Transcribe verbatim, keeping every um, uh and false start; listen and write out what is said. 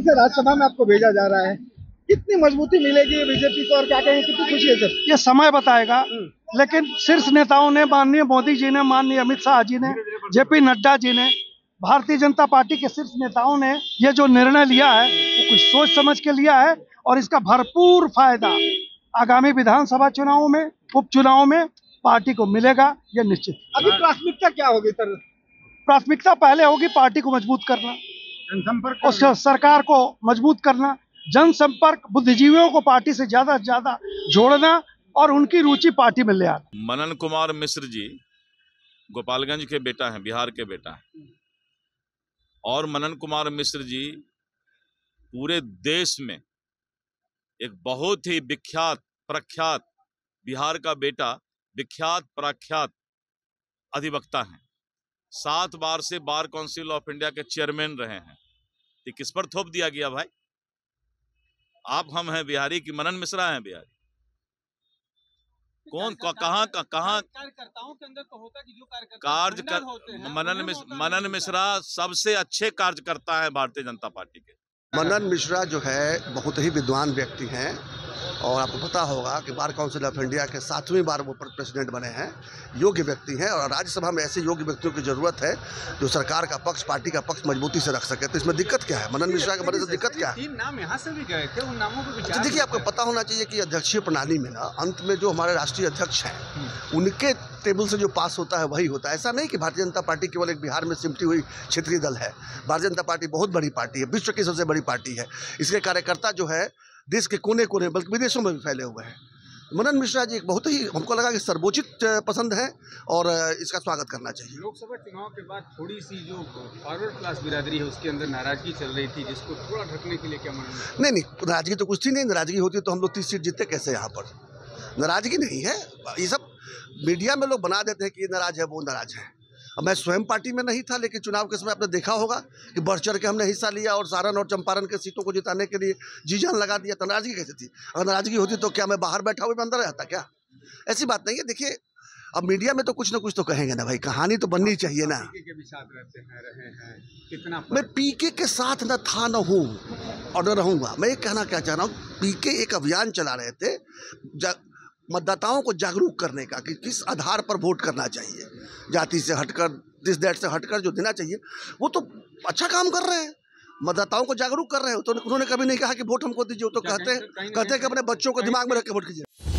तरीके से राज्यसभा में आपको भेजा जा रहा है, कितनी मजबूती मिलेगी बीजेपी को और क्या कहेंगे, कितनी खुशी है सर? ये समय बताएगा, लेकिन शीर्ष नेताओं ने, माननीय मोदी जी ने, माननीय अमित शाह जी ने, जेपी नड्डा जी ने, भारतीय जनता पार्टी के शीर्ष नेताओं ने ये जो निर्णय लिया है वो कुछ सोच समझ के लिया है और इसका भरपूर फायदा आगामी विधानसभा चुनावों में, उपचुनावों में पार्टी को मिलेगा, ये निश्चित। अभी प्राथमिकता क्या होगी सर? प्राथमिकता पहले होगी पार्टी को मजबूत करना, जनसंपर्क और सरकार को मजबूत करना, जनसंपर्क, बुद्धिजीवियों को पार्टी से ज्यादा से ज्यादा जोड़ना और उनकी रुचि पार्टी में ले आना। मनन कुमार मिश्र जी गोपालगंज के बेटा हैं, बिहार के बेटा हैं, और मनन कुमार मिश्र जी पूरे देश में एक बहुत ही विख्यात प्रख्यात, बिहार का बेटा विख्यात प्रख्यात अधिवक्ता हैं, सात बार से बार काउंसिल ऑफ इंडिया के चेयरमैन रहे हैं। ये किस पर थोप दिया गया भाई? आप हम हैं बिहारी की, मनन मिश्रा हैं बिहारी, कौन कहाँ कहाँ कार्यकर्ताओं के अंदर तो होता कि जो कार्यकर्ता मनन मिश्रा मनन मिश्रा सबसे अच्छे कार्यकर्ता है भारतीय जनता पार्टी के। मनन मिश्रा जो है बहुत ही विद्वान व्यक्ति हैं और आपको पता होगा कि बार काउंसिल ऑफ इंडिया के सातवीं बार वो प्रेसिडेंट बने हैं, योग्य व्यक्ति हैं और राज्यसभा में ऐसे योग्य व्यक्तियों की जरूरत है जो सरकार का पक्ष, पार्टी का पक्ष मजबूती से रख सके। तो इसमें दिक्कत क्या है? मनन मिश्रा के बनने से दिक्कत क्या है? तीन नाम यहाँ से भी गए थे, उन नामों को विचार देखिए। आपको पता होना चाहिए कि अध्यक्षीय प्रणाली में ना अंत में जो हमारे राष्ट्रीय अध्यक्ष हैं उनके टेबल से जो पास होता है वही होता है। ऐसा नहीं कि भारतीय जनता पार्टी केवल एक बिहार में सिमटी हुई क्षेत्रीय दल है। भारतीय जनता पार्टी बहुत बड़ी पार्टी है, विश्व की सबसे बड़ी पार्टी है, इसके कार्यकर्ता जो है देश के कोने कोने बल्कि विदेशों में भी फैले हुए हैं। मनन मिश्रा जी एक बहुत ही, हमको लगा कि सर्वोचित पसंद है और इसका स्वागत करना चाहिए। लोकसभा चुनाव के बाद थोड़ी सी जो फॉरवर्ड क्लास बिरादरी है उसके अंदर नाराजगी चल रही थी, जिसको थोड़ा ढकने के लिए क्या मनन? नहीं नहीं, नाराजगी तो कुछ थी नहीं। नाराजगी होती तो हम लोग तीस सीट जीतते कैसे? यहाँ पर नाराजगी नहीं है, ये सब मीडिया में लोग बना देते हैं कि ये नाराज है, वो नाराज है। मैं स्वयं पार्टी में नहीं था, लेकिन चुनाव के समय आपने देखा होगा कि बढ़ चढ़ के हमने हिस्सा लिया और सारण और चंपारण के सीटों को जिताने के लिए जी जान लगा दिया। तो नाराजगी कैसे थी? अगर नाराजगी होती तो क्या मैं बाहर बैठा हुआ मैं अंदर रहता क्या? ऐसी बात नहीं है। देखिए, अब मीडिया में तो कुछ ना कुछ तो कहेंगे ना भाई, कहानी तो बननी चाहिए ना। पीके के भी साथ रहते हैं, रहे हैं, कितना मैं पीके के साथ ना था ना हूँ और न रहूँगा। मैं ये कहना क्या चाह रहा हूँ, पीके एक अभियान चला रहे थे मतदाताओं को जागरूक करने का कि किस आधार पर वोट करना चाहिए, जाति से हटकर, दिस दैट से हटकर जो देना चाहिए। वो तो अच्छा काम कर रहे हैं, मतदाताओं को जागरूक कर रहे हैं। तो उन्होंने कभी नहीं कहा कि वोट हमको दीजिए, वो तो कहते कहते हैं कि अपने बच्चों को दिमाग में रख के वोट कीजिए।